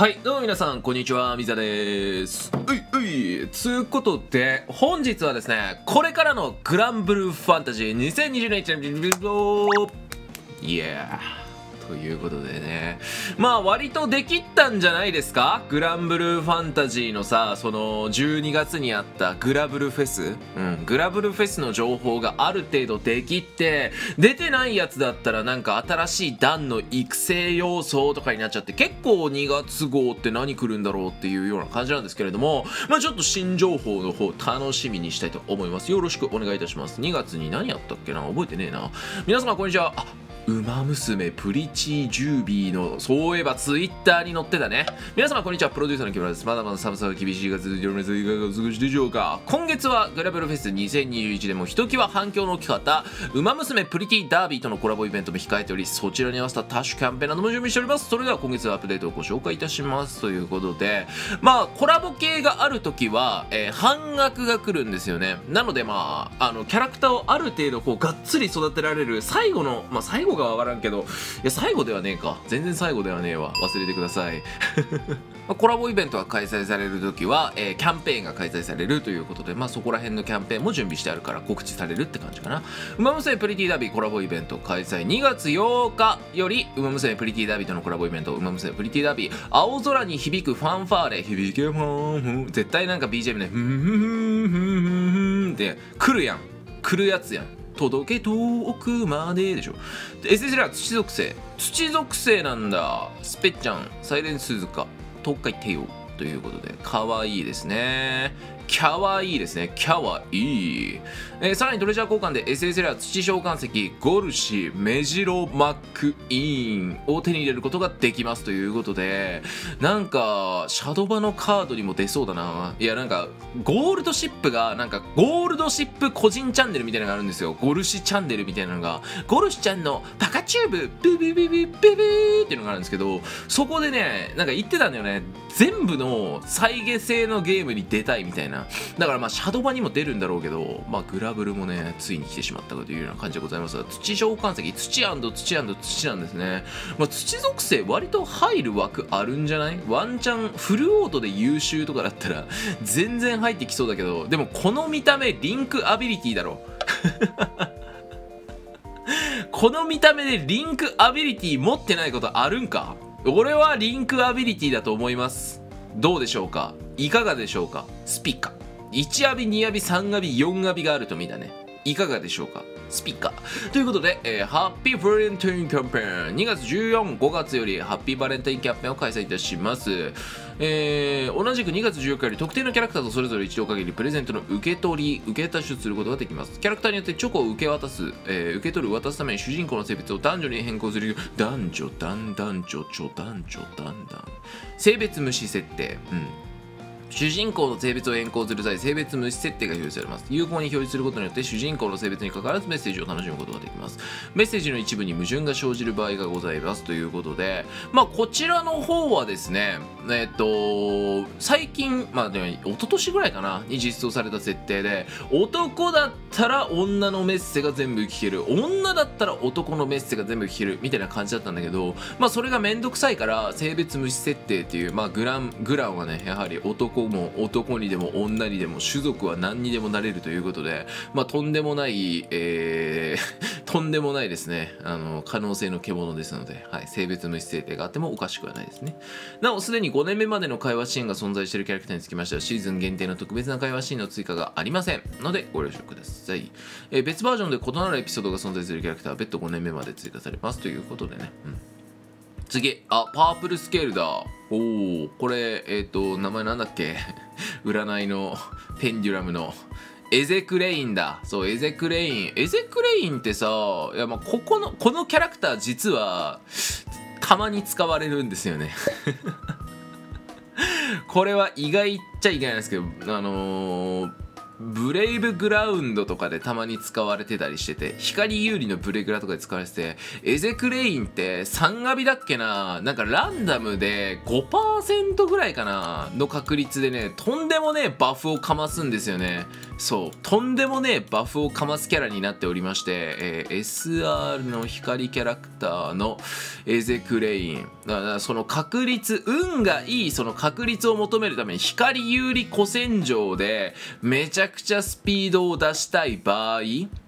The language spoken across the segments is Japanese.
はい、どうも皆さん、こんにちは、みざです。つうことで、本日はですね、これからのグランブルーファンタジー2021年、イエーということでね、まあ割とできったんじゃないですか？グランブルーファンタジーのさ、その12月にあったグラブルフェス、グラブルフェスの情報がある程度できって、出てないやつだったらなんか新しい段の育成要素とかになっちゃって、結構2月号って何来るんだろうっていうような感じなんですけれども、まあちょっと新情報の方楽しみにしたいと思います。よろしくお願いいたします。2月に何やったっけな？覚えてねえな。皆様こんにちは。ウマ娘プリチージュービーの、そういえばツイッターに載ってたね。皆様こんにちは、プロデューサーの木村です。まだまだ寒さが厳しいが続いております。いかがお過ごしでしょうか。今月はグラブルフェス2021でもひときわ反響の大きかったウマ娘プリティダービーとのコラボイベントも控えており、そちらに合わせた多種キャンペーンなども準備しております。それでは今月はアップデートをご紹介いたします。ということで、まあコラボ系がある時は、半額が来るんですよね。なのでまあキャラクターをある程度こうがっつり育てられる最後の、まあ最後がわからんけど、いや最後ではねえか、全然最後ではねえわ、忘れてくださいコラボイベントが開催される時は、キャンペーンが開催されるということで、まあそこら辺のキャンペーンも準備してあるから告知されるって感じかな。ウマ娘プリティダービーコラボイベント開催、2月8日よりウマ娘プリティダービーとのコラボイベント、ウマ娘プリティダービー青空に響くファンファーレ、響けファン、絶対なんか BGM ね、ふんふんふんって来るやん、来るやつやん、届け遠くまででしょ。 SSL は土属性、土属性なんだ。スペッちゃん、サイレンスズカ、東海帝王ということで、かわいいですね。キャワイイですね。キャワイイ。さらにトレジャー交換で SSL は土召喚石、ゴルシー、メジロマックイーンを手に入れることができますということで、なんか、シャドバのカードにも出そうだな。いや、なんか、ゴールドシップが、なんか、ゴールドシップ個人チャンネルみたいなのがあるんですよ。ゴルシチャンネルみたいなのが、ゴルシちゃんのバカチューブ、ブブブブブブーっていうのがあるんですけど、そこでね、なんか言ってたんだよね。全部の再現性のゲームに出たいみたいな。だからまあシャドバにも出るんだろうけど、まあグラブルもね、ついに来てしまったというような感じでございます。土召喚石、土なんですね。まあ土属性割と入る枠あるんじゃない？ワンチャンフルオートで優秀とかだったら全然入ってきそうだけど、でもこの見た目リンクアビリティだろこの見た目でリンクアビリティ持ってないことあるんか？俺はリンクアビリティだと思います。どうでしょうか、いかがでしょうか。スピカ1アビ2アビ3アビ4アビがあると見たね。いかがでしょうか、スピカということで、ハッピーバレンタインキャンペーン2月14、5月よりハッピーバレンタインキャンペーンを開催いたします。同じく2月14日より特定のキャラクターとそれぞれ一度限りプレゼントの受け取りすることができます。キャラクターによってチョコを受け渡す、受け取る渡すために主人公の性別を男女に変更する、男女男男女女男女男男、性別無視設定、主人公の性別を変更する際、性別無視設定が表示されます。有効に表示することによって、主人公の性別に関わらずメッセージを楽しむことができます。メッセージの一部に矛盾が生じる場合がございます。ということで、まあ、こちらの方はですね、最近、まあ、ね、一昨年ぐらいかな、に実装された設定で、男だったら女のメッセが全部聞ける、女だったら男のメッセが全部聞ける、みたいな感じだったんだけど、まあ、それがめんどくさいから、性別無視設定っていう、まあ、グランはね、やはり男にでも女にでも種族は何にでもなれるということで、まあ、とんでもない、とんでもないですね、可能性の獣ですので、はい、性別無視設定があってもおかしくはないですね。なお、すでに5年目までの会話シーンが存在しているキャラクターにつきましては、シーズン限定の特別な会話シーンの追加がありませんのでご了承ください。別バージョンで異なるエピソードが存在するキャラクターは別途5年目まで追加されますということでね。次、パープルスケールだ。おお、これ、名前なんだっけ占いの、ペンデュラムの、エゼクレインだ。そう、エゼクレイン。エゼクレインってさ、いや、まあ、このキャラクター実は、たまに使われるんですよね。これは意外っちゃ意外なんですけど、ブレイブグラウンドとかでたまに使われてたりしてて、光有利のブレグラとかで使われてて、エゼクレインって3ガビだっけな、なんかランダムで 5% ぐらいかなの確率でね、とんでもねえバフをかますんですよね。そう、とんでもねえバフをかますキャラになっておりまして、SR の光キャラクターのエゼクレイン、その確率、運がいいその確率を求めるために光有利古戦場でめちゃくちゃスピードを出したい場合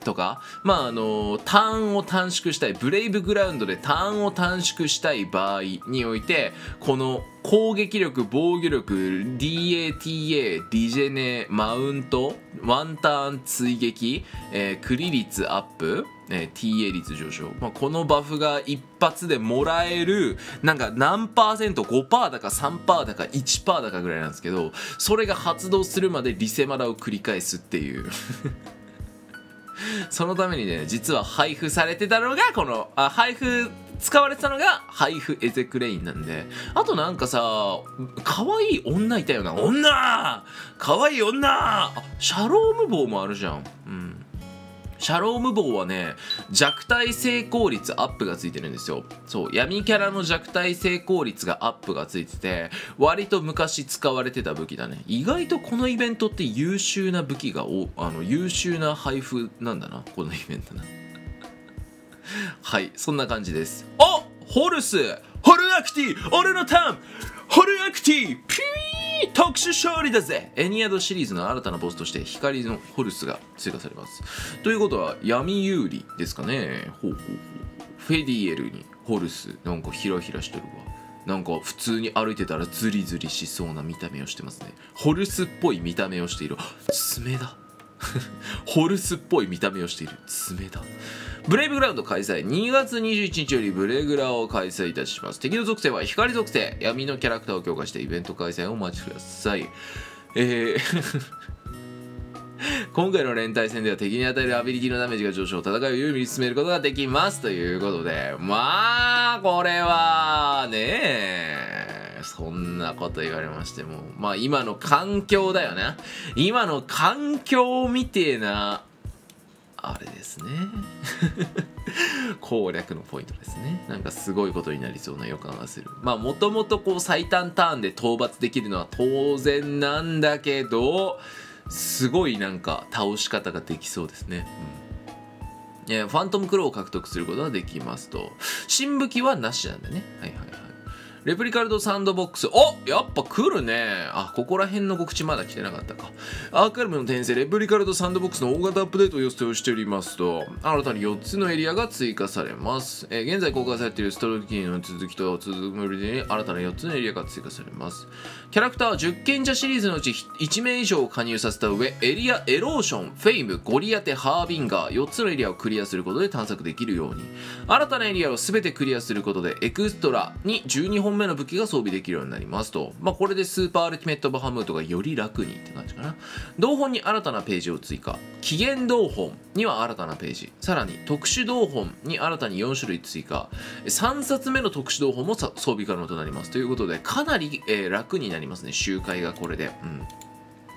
とか、まあターンを短縮したい、ブレイブグラウンドでターンを短縮したい場合において、この攻撃力、防御力、DATA、リジェネ、マウント、ワンターン追撃、クリ率アップ、TA 率上昇、まあ、このバフが一発でもらえる、なんか何パーセント、5% だか 3% だか 1% だかぐらいなんですけど、それが発動するまでリセマラを繰り返すっていうそのためにね、実は配布されてたのがこの使われてたのが配布エゼクレインなんで、あとなんかさ、可愛い女いたよな、可愛い女、あ、シャローム棒もあるじゃん。うん。シャローム棒はね、弱体成功率アップがついてるんですよ。そう、闇キャラの弱体成功率がアップがついてて、割と昔使われてた武器だね。意外とこのイベントって優秀な武器が優秀な配布なんだな、このイベントな。はい、そんな感じです。あ、ホルス、ホルアクティ、俺のターン、ホルアクティ、ピュー、特殊勝利だぜ。エニアドシリーズの新たなボスとして光のホルスが追加されます。ということは闇有利ですかね。ほうほうほう。フェディエルにホルス、なんかヒラヒラしてるわ。なんか普通に歩いてたらズリズリしそうな見た目をしてますね。ホルスっぽい見た目をしている。爪だ。ホルスっぽい見た目をしている。爪だ。ブレイブグラウンド開催、2月21日よりブレグラを開催いたします。敵の属性は光属性、闇のキャラクターを強化してイベント開催をお待ちください。今回の連帯戦では敵に与えるアビリティのダメージが上昇、戦いを有利に進めることができますということで、まあこれはねえ、そんなこと言われましても、まあ今の環境だよね。今の環境みてえなあれですね攻略のポイントですね。なんかすごいことになりそうな予感がする。まあもともとこう最短ターンで討伐できるのは当然なんだけど、すごいなんか倒し方ができそうですね。うん、ファントムクローを獲得することができますと。新武器はなしなんだね。はいはいはい。レプリカルドサンドボックス。お、やっぱ来るね。あ、ここら辺の告知まだ来てなかったか。アーカイブの転生、レプリカルドサンドボックスの大型アップデートを予定しておりますと、新たに4つのエリアが追加されます。現在公開されているストーリーの続きと続く森で新たな4つのエリアが追加されます。キャラクターは10賢者シリーズのうち1名以上を加入させた上、エリアエローション、フェイム、ゴリアテ、ハービンガー、4つのエリアをクリアすることで探索できるように。新たなエリアを全てクリアすることで、エクストラに12本目の武器が装備できるようになりますと、まあ、これでスーパーアルティメットバハムートがより楽にって感じかな。同本に新たなページを追加、起源同本には新たなページ、さらに特殊同本に新たに4種類追加、3冊目の特殊同本も装備可能となりますということで、かなり、楽になりますね、周回がこれで。うん、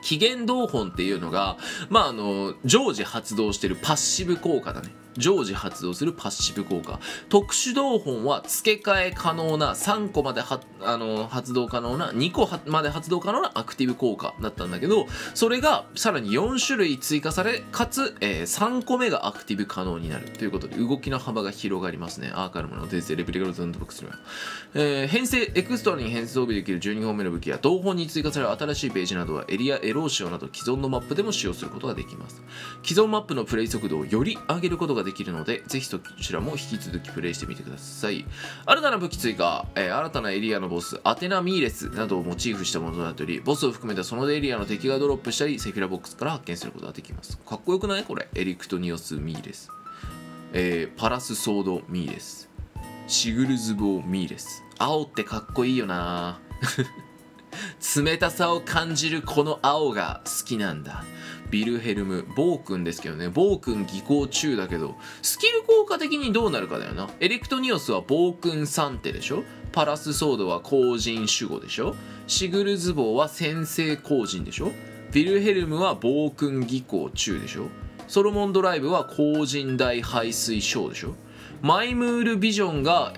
起源同本っていうのが、まあ、常時発動してるパッシブ効果だね。常時発動するパッシブ効果。特殊同本は付け替え可能な3個まで発動可能な2個まで発動可能なアクティブ効果だったんだけど、それがさらに4種類追加され、かつ、3個目がアクティブ可能になるということで、動きの幅が広がりますね。アーカルムの転生レプリカルドンドボックスには、編成エクストラに変装備できる12本目の武器や同本に追加される新しいページなどはエリアエローションなど既存のマップでも使用することができます。既存マップのプレイ速度をより上げることができるので、ぜひそちらも引き続きプレイしてみてください。新たな武器追加、新たなエリアのボスアテナミーレスなどをモチーフしたものとなっており、ボスを含めたそのエリアの敵がドロップしたりセキュラボックスから発見することができます。かっこよくないこれ。エリクトニオスミーレス、パラスソードミーレス、シグルズボーミーレス。青ってかっこいいよな冷たさを感じるこの青が好きなんだ。ビルヘルム、ボー君ですけどね。ボー君技巧中だけど、スキル効果的にどうなるかだよな。エレクトニオスはボー君3手でしょ。パラスソードは後陣守護でしょ。シグルズボーは先制後陣でしょ。フヴィルヘルムは暴君技巧中でしょ、ソロモンドライブは後陣大排水小でしょ、マイムールビジョンが、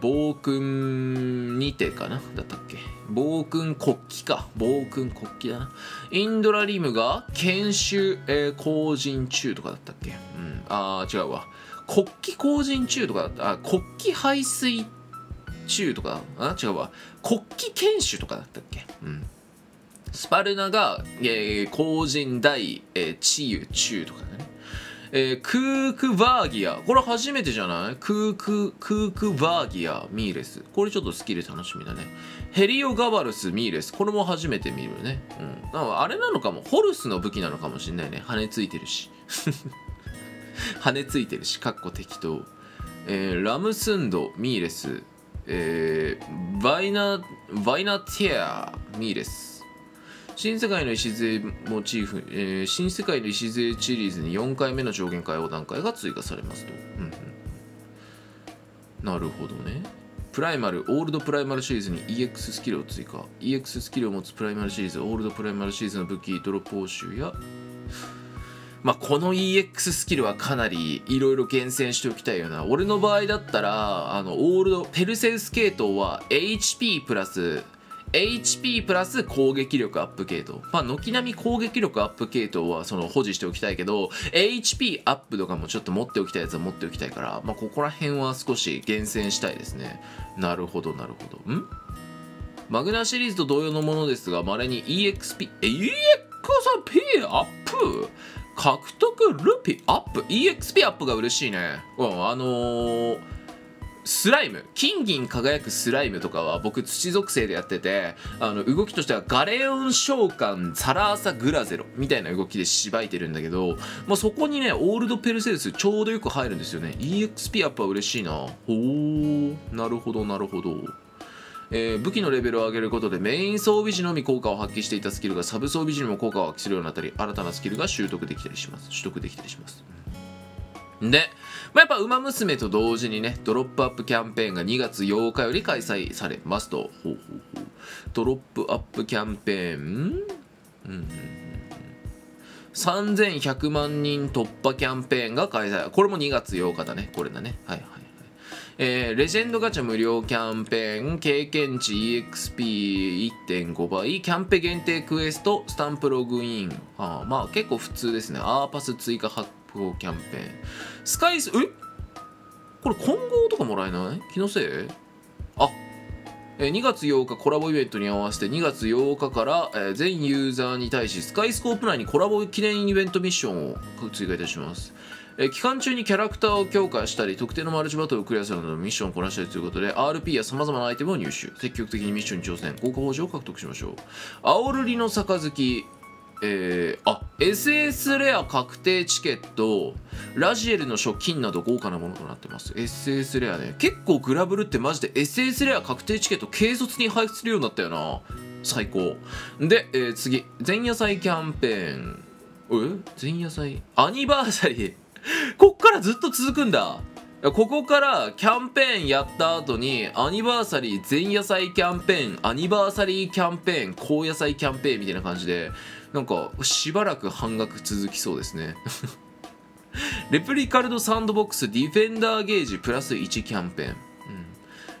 暴君にてかなだったっけ、暴君国旗か、暴君国旗だな、インドラリムが研修、後陣中とかだったっけ、うん、あー違うわ、国旗後陣中とかだった、あ国旗排水中とか、あ違うわ、国旗研修とかだったっけ、うん、スパルナが、後陣大、治癒中とかだね、クークバーギア、これ初めてじゃない？クークバーギア、ミーレス。これちょっとスキル楽しみだね。ヘリオガバルス、ミーレス。これも初めて見るね。うん。あれなのかも。ホルスの武器なのかもしんないね。羽ついてるし。羽ついてるし、かっこ適当。ラムスンド、ミーレス。バイナティア、ミーレス。新世界の礎モチーフ、新世界の礎シリーズに4回目の上限解放段階が追加されますと、うんうん、なるほどね。プライマル、オールドプライマルシリーズに EX スキルを追加、 EX スキルを持つプライマルシリーズ、オールドプライマルシリーズの武器ドロップ報酬や、まあこの EX スキルはかなりいろいろ厳選しておきたいよな。俺の場合だったらオールドペルセウス系統は HP プラス攻撃力アップ系統、まあ軒並み攻撃力アップ系統はその保持しておきたいけど、 HP アップとかもちょっと持っておきたいやつは持っておきたいから、まあここら辺は少し厳選したいですね。なるほどなるほど。んマグナシリーズと同様のものですが、まれに EXP アップ、獲得ルピアップ、 EXP アップが嬉しいね。うん、スライム、金銀輝くスライムとかは僕土属性でやってて、動きとしてはガレオン召喚サラーサグラゼロみたいな動きでしばいてるんだけど、まあ、そこにねオールドペルセウスちょうどよく入るんですよね。 EXP アップは嬉しいな。おー、なるほどなるほど。武器のレベルを上げることでメイン装備時のみ効果を発揮していたスキルがサブ装備時にも効果を発揮するようになったり、新たなスキルが取得できたりします。で、まあ、やっぱウマ娘と同時にね、ドロップアップキャンペーンが2月8日より開催されますと。ほうほうほう。ドロップアップキャンペーン、うん、3100万人突破キャンペーンが開催。これも2月8日だね。これだね。はいはいはい。レジェンドガチャ無料キャンペーン、経験値 EXP1.5 倍、キャンペ限定クエスト、スタンプログイン。ああ、まあ結構普通ですね。アーパス追加発行キャンペーン、スカイス、これ混合とかもらえない？気のせい？あ、2月8日コラボイベントに合わせて2月8日から、全ユーザーに対しスカイスコープ内にコラボ記念イベントミッションを追加いたします。期間中にキャラクターを強化したり特定のマルチバトルをクリアするなどのミッションをこなしたりということで RP やさまざまなアイテムを入手、積極的にミッションに挑戦、豪華報酬を獲得しましょう。青瑠璃の杯、SS レア確定チケット、ラジエルの書金など豪華なものとなってます。 SS レアね、結構グラブルってマジで SS レア確定チケット軽率に配布するようになったよな。最高で、次前夜祭キャンペーン、前夜祭アニバーサリーこっからずっと続くんだ。ここからキャンペーンやった後にアニバーサリー、前夜祭キャンペーン、アニバーサリーキャンペーン、後夜祭キャンペーンみたいな感じで、なんかしばらく半額続きそうですねレプリカルドサンドボックス、ディフェンダーゲージプラス1キャンペーン、うん、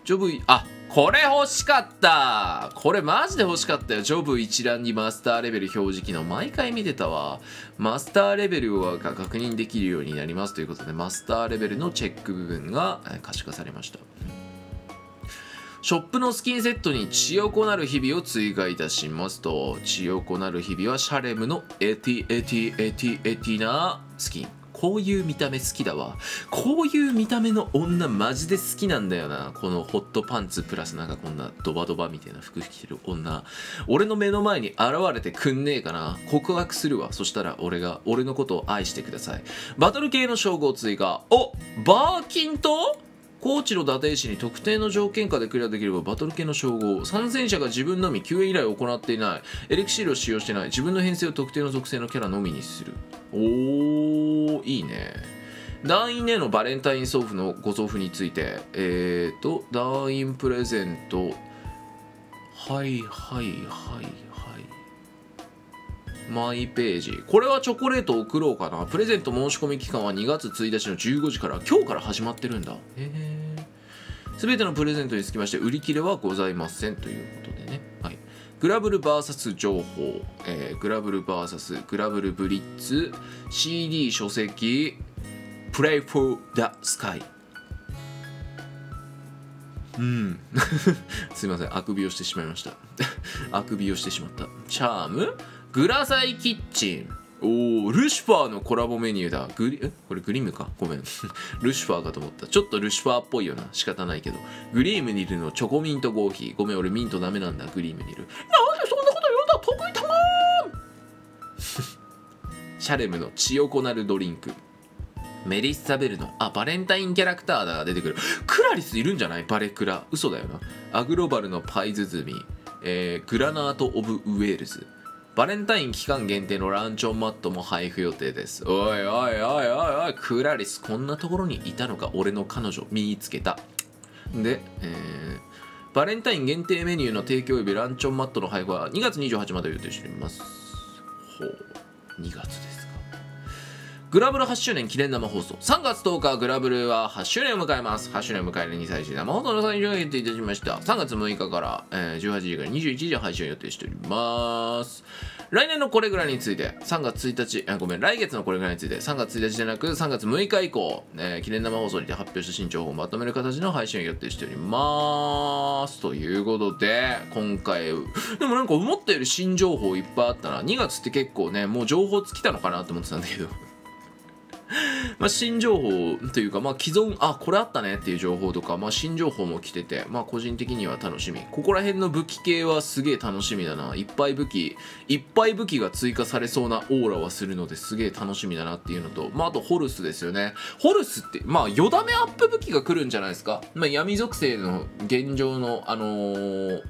ジョブイ、あ、これ欲しかった、これマジで欲しかったよ。ジョブ一覧にマスターレベル表示機能、毎回見てたわ。マスターレベルが確認できるようになりますということで、マスターレベルのチェック部分が可視化されました。ショップのスキンセットに血横なる日々を追加いたしますと。血横なる日々はシャレムのエティなスキン、こういう見た目好きだわ。こういう見た目の女マジで好きなんだよな。このホットパンツプラスなんかこんなドバドバみたいな服着てる女、俺の目の前に現れてくんねえかな。告白するわ。そしたら俺のことを愛してください。バトル系の称号追加、おバーキンと高知の伊達市に特定の条件下でクリアできればバトル系の称号、参戦者が自分のみ救援依頼を行っていない、エリクシールを使用していない、自分の編成を特定の属性のキャラのみにする。おー、いいね。団員へのバレンタイン送付のご送付について、団員プレゼント、はいはいはいはい、マイページ。これはチョコレートを送ろうかな。プレゼント申し込み期間は2月1日の15時から、今日から始まってるんだ。全てのプレゼントにつきまして売り切れはございませんということでね。はい、グラブル VS 情報、グラブル VS グラブルブリッツ CD 書籍 Play for the Sky。 すいません、あくびをしてしまいました。あくびをしてしまった。チャーム、グラサイキッチン。おお、ルシファーのコラボメニューだ。これグリムか、ごめん。ルシファーかと思った。ちょっとルシファーっぽいよな、仕方ないけど。グリームニルのチョコミントコーヒー。ごめん、俺ミントダメなんだ。グリームニル、なんでそんなこと言うんだ、得意たまーん。シャレムのチヨコナルドリンク。メリッサ・ベルの、バレンタインキャラクターだが出てくる。クラリスいるんじゃない、バレクラ。嘘だよな。アグロバルのパイ包み、グラナート・オブ・ウェールズ。バレンタイン期間限定のランチョンマットも配布予定です。おいおいおいおいおい、クラリスこんなところにいたのか。俺の彼女見つけた。で、バレンタイン限定メニューの提供及びランチョンマットの配布は2月28日まで予定しています。ほう、2月ですか。グラブル8周年記念生放送。3月10日、グラブルは8周年を迎えます。8周年を迎える2歳児生放送の最上を決定いたしました。3月6日から、18時から21時配信を予定しております。来年のこれぐらいについて、3月1日、ごめん、来月のこれぐらいについて、3月1日じゃなく、3月6日以降、記念生放送にて発表した新情報をまとめる形の配信を予定しております。ということで、今回、でもなんか思ったより新情報いっぱいあったな。2月って結構ね、もう情報尽きたのかなと思ってたんだけど。まあ新情報というか、まあ既存、これあったねっていう情報とか、まあ新情報も来てて、まあ個人的には楽しみ。ここら辺の武器系はすげえ楽しみだな。いっぱい武器が追加されそうなオーラはするので、すげえ楽しみだなっていうのと、まああとホルスですよね。ホルスって、まあよだめアップ武器が来るんじゃないですか。まあ闇属性の現状の、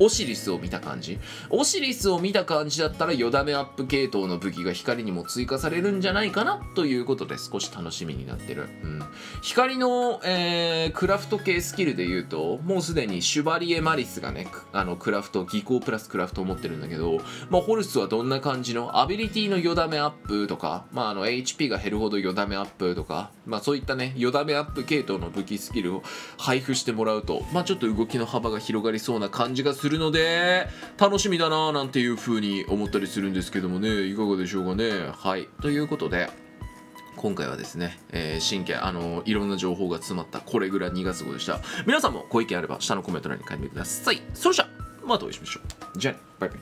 オシリスを見た感じ。オシリスを見た感じだったら、よだめアップ系統の武器が光にも追加されるんじゃないかなということで、少し楽しみになってる。光の、クラフト系スキルで言うと、もうすでにシュバリエ・マリスがね、クラフト、技巧プラスクラフトを持ってるんだけど、まあ、ホルスはどんな感じの、アビリティのよだめアップとか、まあ、HP が減るほどよだめアップとか、まあ、そういったね、よだめアップ系統の武器スキルを配布してもらうと、まあ、ちょっと動きの幅が広がりそうな感じがするので、楽しみだなぁなんていう風に思ったりするんですけどもね、いかがでしょうかね。はい。ということで、今回はですね、新規、いろんな情報が詰まったこれぐらい2月号でした。皆さんもご意見あれば下のコメント欄に書いてください。それじゃあ、またお会いしましょう。じゃあね、バイバイ。